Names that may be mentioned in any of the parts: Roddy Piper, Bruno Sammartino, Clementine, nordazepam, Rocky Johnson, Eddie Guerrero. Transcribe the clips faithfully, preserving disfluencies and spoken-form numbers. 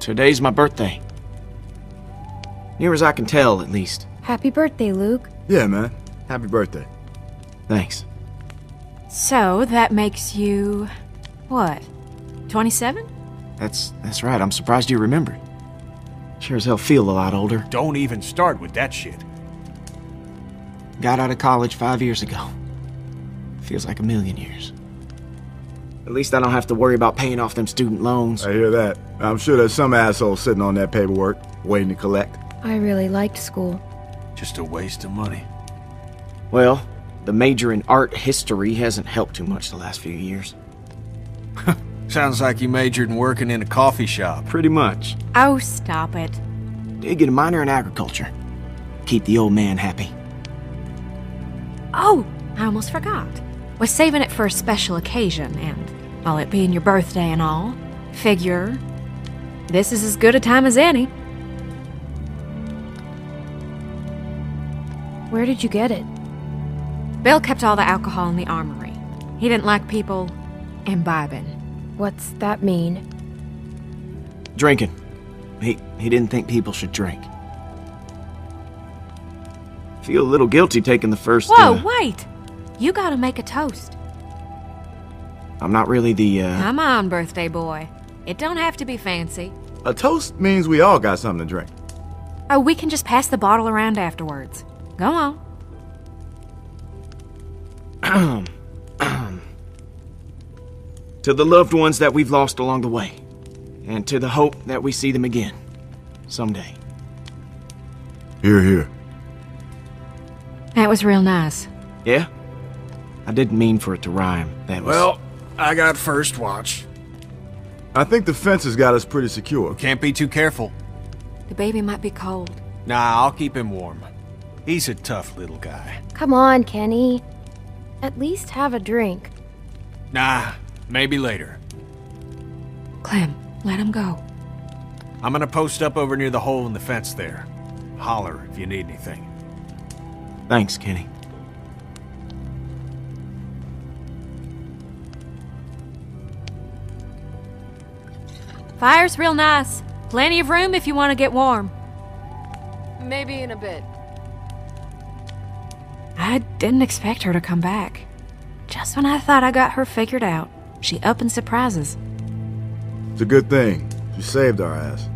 Today's my birthday. Near as I can tell, at least. Happy birthday, Luke. Yeah, man. Happy birthday. Thanks. So, that makes you... what? twenty-seven? That's... that's right. I'm surprised you remembered. Sure as hell feel a lot older. Don't even start with that shit. Got out of college five years ago. Feels like a million years. At least I don't have to worry about paying off them student loans. I hear that. I'm sure there's some asshole sitting on that paperwork, waiting to collect. I really liked school. Just a waste of money. Well, the major in art history hasn't helped too much the last few years. Sounds like you majored in working in a coffee shop. Pretty much. Oh, stop it. Did get a minor in agriculture. Keep the old man happy. Oh, I almost forgot. Was saving it for a special occasion, and while it being your birthday and all, figure this is as good a time as any. Where did you get it? Bill kept all the alcohol in the armory. He didn't like people imbibing. What's that mean? Drinking. He, he didn't think people should drink. Feel a little guilty taking the first... Whoa, uh, wait! You gotta make a toast. I'm not really the, uh... Come on, birthday boy. It don't have to be fancy. A toast means we all got something to drink. Oh, we can just pass the bottle around afterwards. Go on. To the loved ones that we've lost along the way. And to the hope that we see them again. Someday. Hear, hear. That was real nice. Yeah? I didn't mean for it to rhyme. That was... Well, I got first watch. I think the fence has got us pretty secure. Can't be too careful. The baby might be cold. Nah, I'll keep him warm. He's a tough little guy. Come on, Kenny. At least have a drink. Nah, maybe later. Clem, let him go. I'm gonna post up over near the hole in the fence there. Holler if you need anything. Thanks, Kenny. Fire's real nice. Plenty of room if you want to get warm. Maybe in a bit. I didn't expect her to come back. Just when I thought I got her figured out, she up and surprises. It's a good thing. She saved our ass.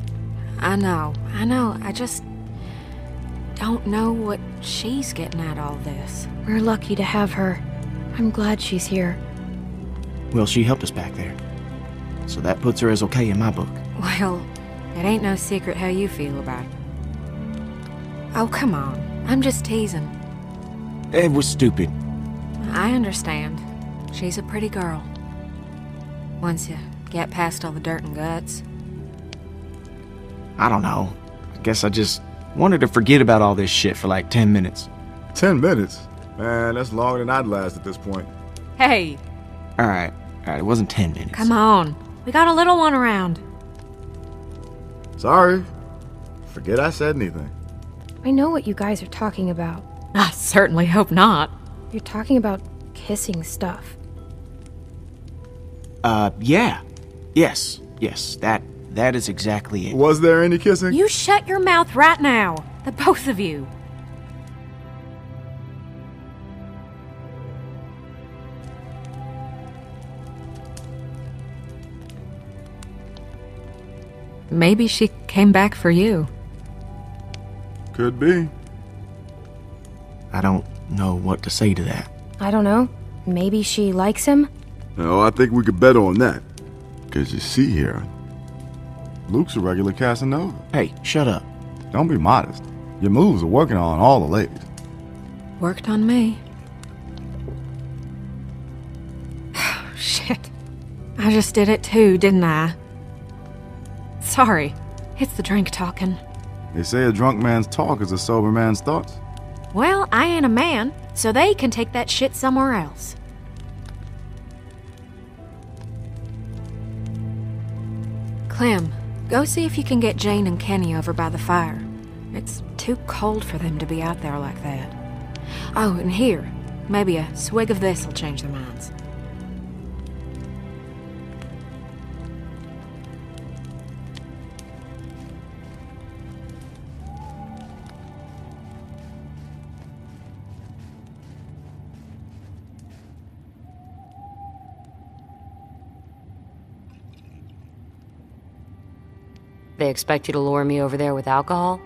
I know. I know. I just don't know what she's getting at all this. We're lucky to have her. I'm glad she's here. Well, she helped us back there. So that puts her as okay in my book. Well, it ain't no secret how you feel about it. Oh, come on. I'm just teasing. It was stupid. I understand. She's a pretty girl. Once you get past all the dirt and guts. I don't know. I guess I just wanted to forget about all this shit for like ten minutes. Ten minutes? Man, that's longer than I'd last at this point. Hey! All right. All right, it wasn't ten minutes. Come on. We got a little one around. Sorry. Forget I said anything. I know what you guys are talking about. I certainly hope not. You're talking about kissing stuff. Uh, yeah. Yes. Yes, that that is exactly it. Was there any kissing? You shut your mouth right now. The both of you. Maybe she came back for you. Could be. I don't know what to say to that. I don't know. Maybe she likes him? No, I think we could bet on that. Because you see here, Luke's a regular Casanova. Hey, shut up. Don't be modest. Your moves are working on all the ladies. Worked on me. Oh, shit. I just did it too, didn't I? Sorry. It's the drink talking. They say a drunk man's talk is a sober man's thoughts. Well, I ain't a man, so they can take that shit somewhere else. Clem, go see if you can get Jane and Kenny over by the fire. It's too cold for them to be out there like that. Oh, and here, maybe a swig of this will change their minds. They expect you to lure me over there with alcohol?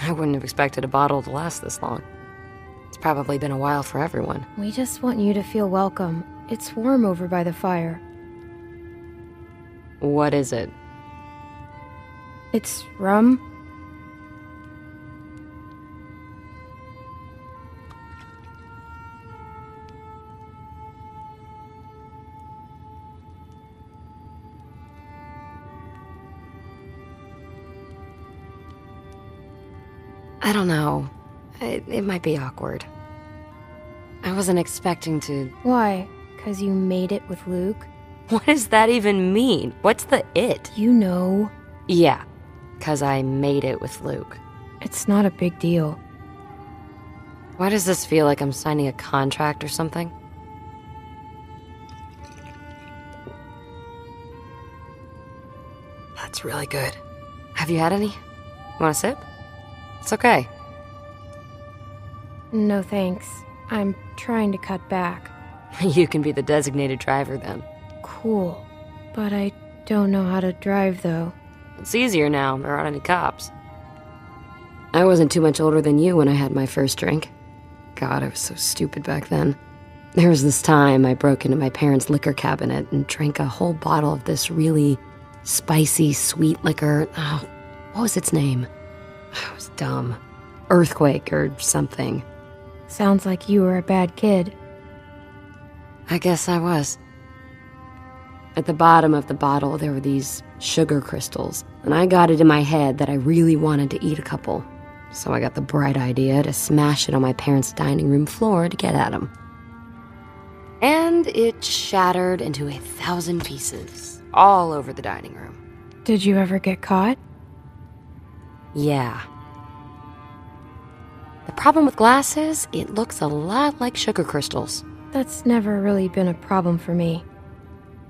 I wouldn't have expected a bottle to last this long. It's probably been a while for everyone. We just want you to feel welcome. It's warm over by the fire. What is it? It's rum. I don't know. It, it might be awkward. I wasn't expecting to... Why? 'Cause you made it with Luke? What does that even mean? What's the it? You know. Yeah, 'cause I made it with Luke. It's not a big deal. Why does this feel like I'm signing a contract or something? That's really good. Have you had any? Want a sip? It's okay. No thanks. I'm trying to cut back. You can be the designated driver then. Cool. But I don't know how to drive though. It's easier now. There aren't any cops. I wasn't too much older than you when I had my first drink. God, I was so stupid back then. There was this time I broke into my parents' liquor cabinet and drank a whole bottle of this really spicy, sweet liquor. Oh, what was its name? I was dumb. Earthquake or something. Sounds like you were a bad kid. I guess I was. At the bottom of the bottle, there were these sugar crystals, and I got it in my head that I really wanted to eat a couple. So I got the bright idea to smash it on my parents' dining room floor to get at them. And it shattered into a thousand pieces, all over the dining room. Did you ever get caught? Yeah. The problem with glass is it looks a lot like sugar crystals. That's never really been a problem for me.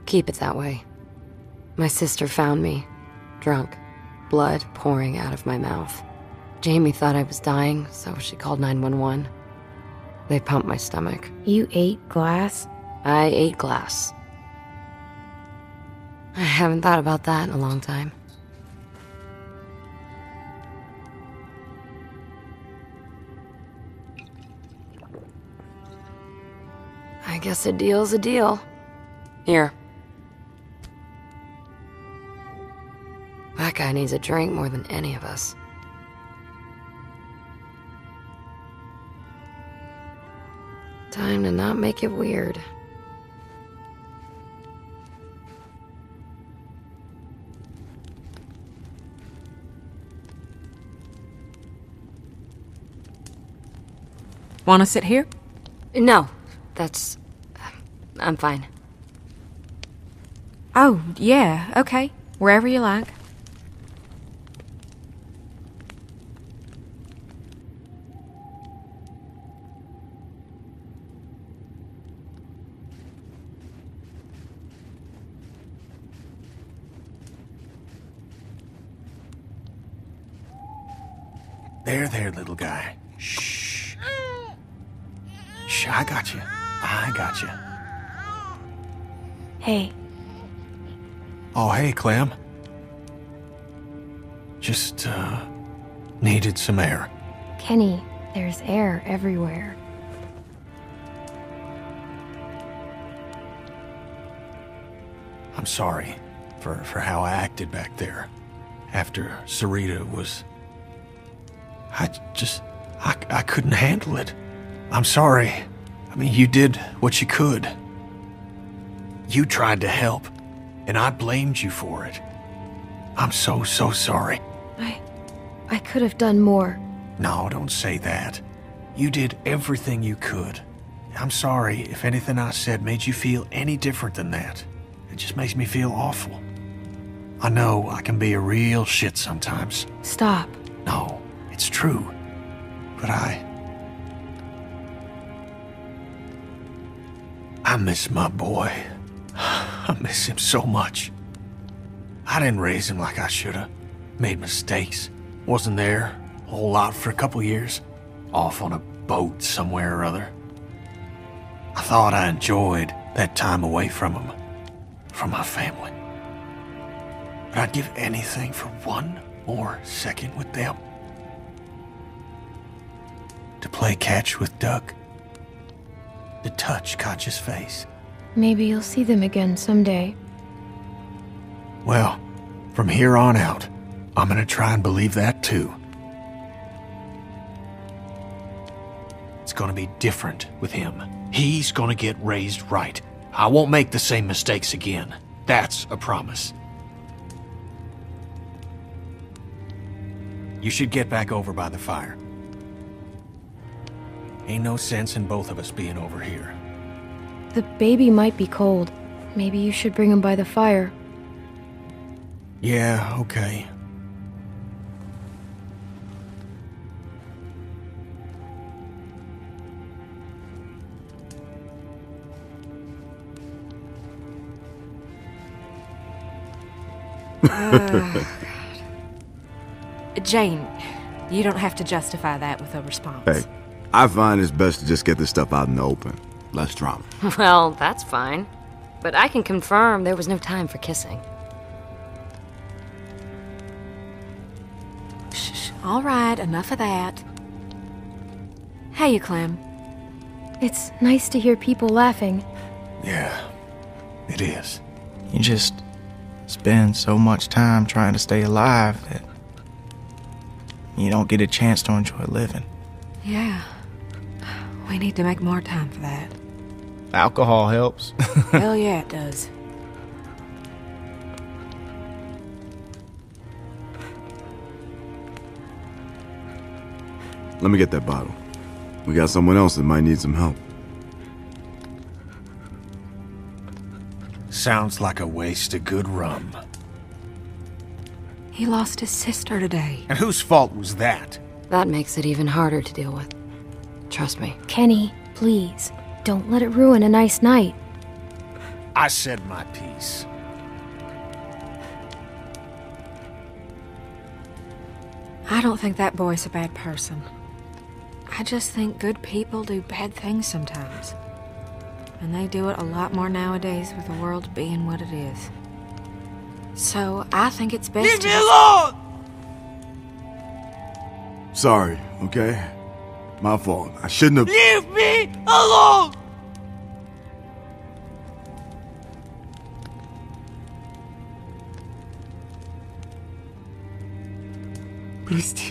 Keep it that way. My sister found me, drunk, blood pouring out of my mouth. Jamie thought I was dying, so she called nine one one. They pumped my stomach. You ate glass? I ate glass. I haven't thought about that in a long time. I guess a deal's a deal. Here. That guy needs a drink more than any of us. Time to not make it weird. Wanna sit here? No. That's... I'm fine. Oh, yeah, okay. Wherever you like. There, there, little guy. Shh. Shh, I got you. I got you. Hey. Oh, hey, Clem. Just, uh, needed some air. Kenny, there's air everywhere. I'm sorry for, for how I acted back there. After Sarita was... I just... I, I couldn't handle it. I'm sorry. I mean, you did what you could. You tried to help, and I blamed you for it. I'm so, so sorry. I... I could have done more. No, don't say that. You did everything you could. I'm sorry if anything I said made you feel any different than that. It just makes me feel awful. I know I can be a real shit sometimes. Stop. No, it's true. But I... I miss my boy. I miss him so much. I didn't raise him like I shoulda. Made mistakes. Wasn't there a whole lot for a couple years. Off on a boat somewhere or other. I thought I enjoyed that time away from him. From my family. But I'd give anything for one more second with them. To play catch with Duck. To touch Koch's face. Maybe you'll see them again someday. Well, from here on out, I'm gonna try and believe that too. It's gonna be different with him. He's gonna get raised right. I won't make the same mistakes again. That's a promise. You should get back over by the fire. Ain't no sense in both of us being over here. The baby might be cold. Maybe you should bring him by the fire. Yeah, okay. uh, God. Jane, you don't have to justify that with a response. Hey, I find it's best to just get this stuff out in the open. Less drama. Well, that's fine. But I can confirm there was no time for kissing. All right, enough of that. How you, Clem? It's nice to hear people laughing. Yeah, it is. You just spend so much time trying to stay alive that you don't get a chance to enjoy living. Yeah. We need to make more time for that. Alcohol helps. Hell yeah, it does. Let me get that bottle. We got someone else that might need some help. Sounds like a waste of good rum. He lost his sister today. And whose fault was that? That makes it even harder to deal with. Trust me. Kenny, please, don't let it ruin a nice night. I said my piece. I don't think that boy's a bad person. I just think good people do bad things sometimes. And they do it a lot more nowadays with the world being what it is. So I think it's best to- Leave me alone! Sorry, okay? My fault. I shouldn't have- Leave me alone! Please, Steve.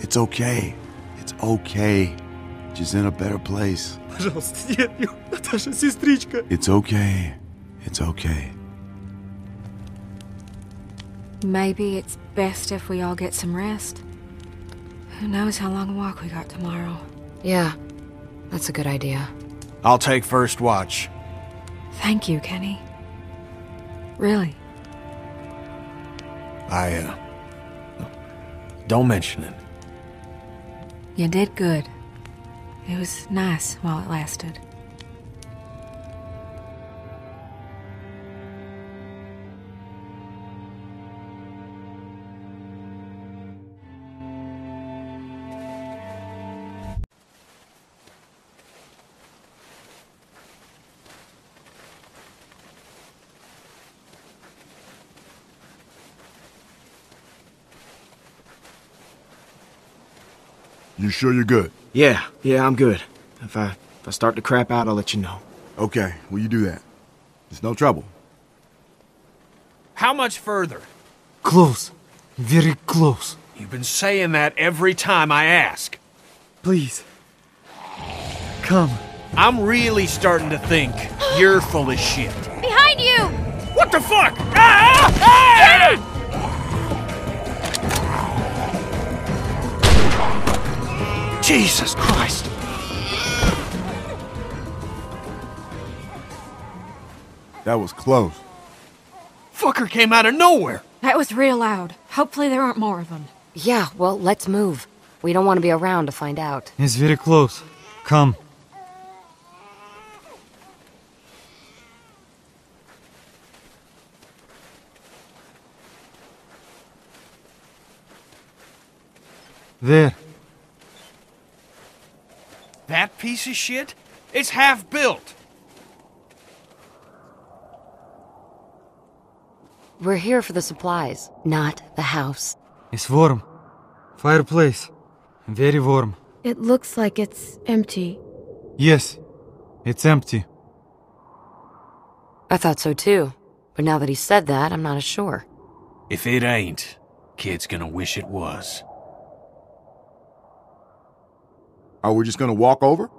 It's okay. It's okay. She's in a better place. It's okay. It's okay. Maybe it's best if we all get some rest. Who knows how long a walk we got tomorrow. Yeah, that's a good idea. I'll take first watch. Thank you, Kenny. Really. I, uh... don't mention it. You did good. It was nice while it lasted. You sure you're good? Yeah, yeah, I'm good. If I if I start to crap out, I'll let you know. Okay, will you do that? It's no trouble. How much further? Close. Very close. You've been saying that every time I ask. Please. Come. I'm really starting to think you're full of shit. Behind you! What the fuck? Ah! Ah! Ah! Jesus Christ! That was close. Fucker came out of nowhere! That was real loud. Hopefully there aren't more of them. Yeah, well, let's move. We don't want to be around to find out. It's very close. Come. There. That piece of shit? It's half-built! We're here for the supplies, not the house. It's warm. Fireplace. Very warm. It looks like it's empty. Yes, it's empty. I thought so too. But now that he said that, I'm not as sure. If it ain't, kid's gonna wish it was. Are we just gonna walk over?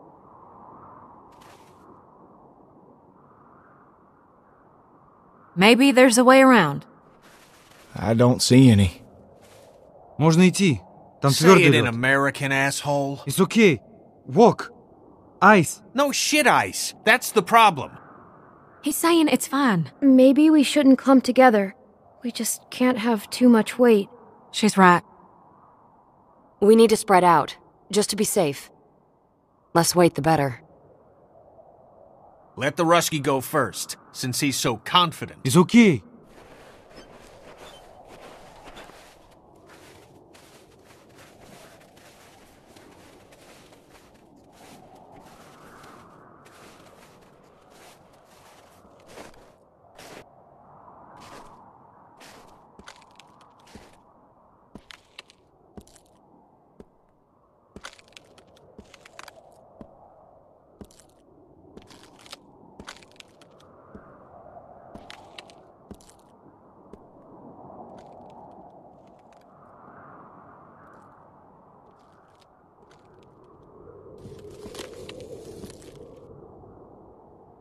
Maybe there's a way around. I don't see any. Можно идти. Там Say it in American, asshole. It's okay. Walk. Ice. No shit ice. That's the problem. He's saying it's fine. Maybe we shouldn't clump together. We just can't have too much weight. She's right. We need to spread out. Just to be safe. Less weight, the better. Let the Rusky go first, since he's so confident. It's okay.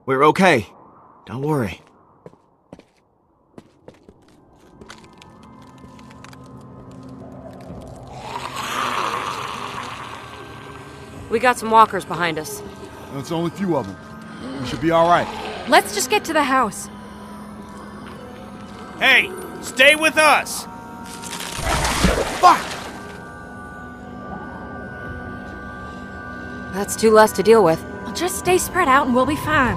We're okay. Don't worry. We got some walkers behind us. That's only a few of them. We should be all right. Let's just get to the house. Hey, stay with us! Fuck! That's two less to deal with. Just stay spread out and we'll be fine.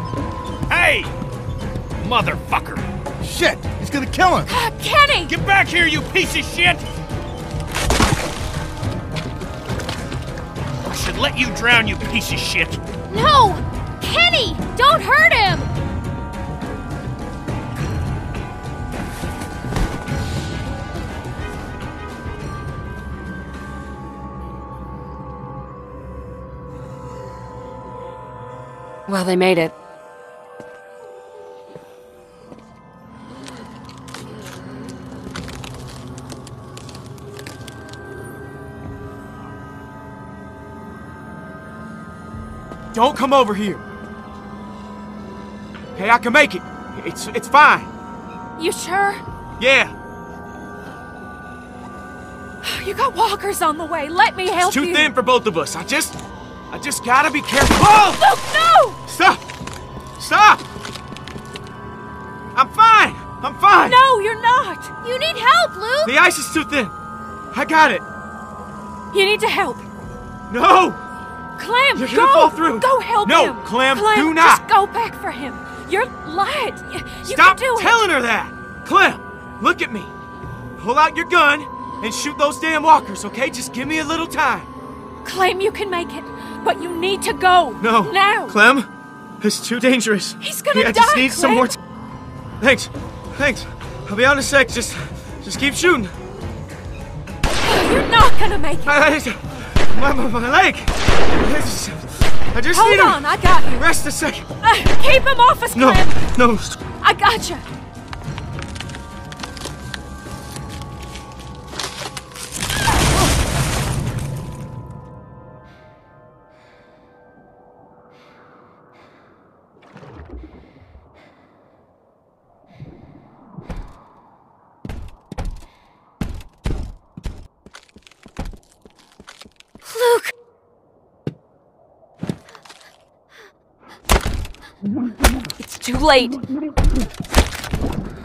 Hey! Motherfucker! Shit! He's gonna kill him! Kenny! Get back here, you piece of shit! I should let you drown, you piece of shit! No! Kenny! Don't hurt him! Well, they made it. Don't come over here. Hey, I can make it. It's it's fine. You sure? Yeah. You got walkers on the way. Let me help you. It's too thin for both of us. I just I just gotta be careful. Oh! Luke, no! Stop! Stop! I'm fine! I'm fine! No, you're not! You need help, Luke! The ice is too thin! I got it! You need to help! No! Clem, you're gonna fall through! Go help no, him! No, Clem, Clem, do not! Just go back for him! You're light! You Stop can do telling it. her that! Clem, look at me! Pull out your gun and shoot those damn walkers, okay? Just give me a little time! Clem, you can make it! But you need to go! No! Now! Clem? It's too dangerous. He's gonna yeah, I die, I just need Clem. some more t Thanks. Thanks. I'll be on in a sec. Just... just keep shooting. You're not gonna make it! I, I, my, my, my leg! I just, I just Hold need Hold on, I got you. Rest a second. Uh, keep him off us, Clem! No, no. I got you. too late.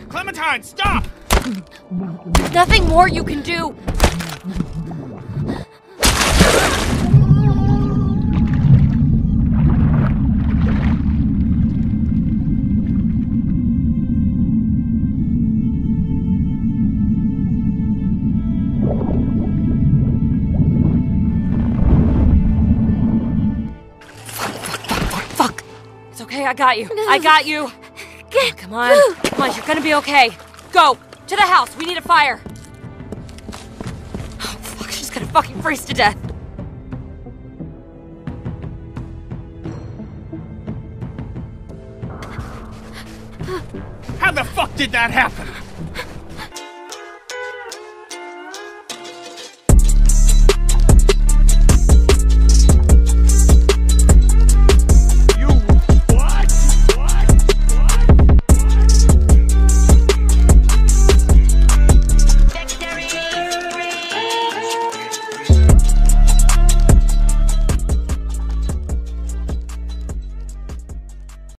Clementine, stop! There's nothing more you can do. I got you. No. I got you. Get, oh, come on. Move. Come on, you're gonna be okay. Go! To the house! We need a fire! Oh, fuck. She's gonna fucking freeze to death. How the fuck did that happen?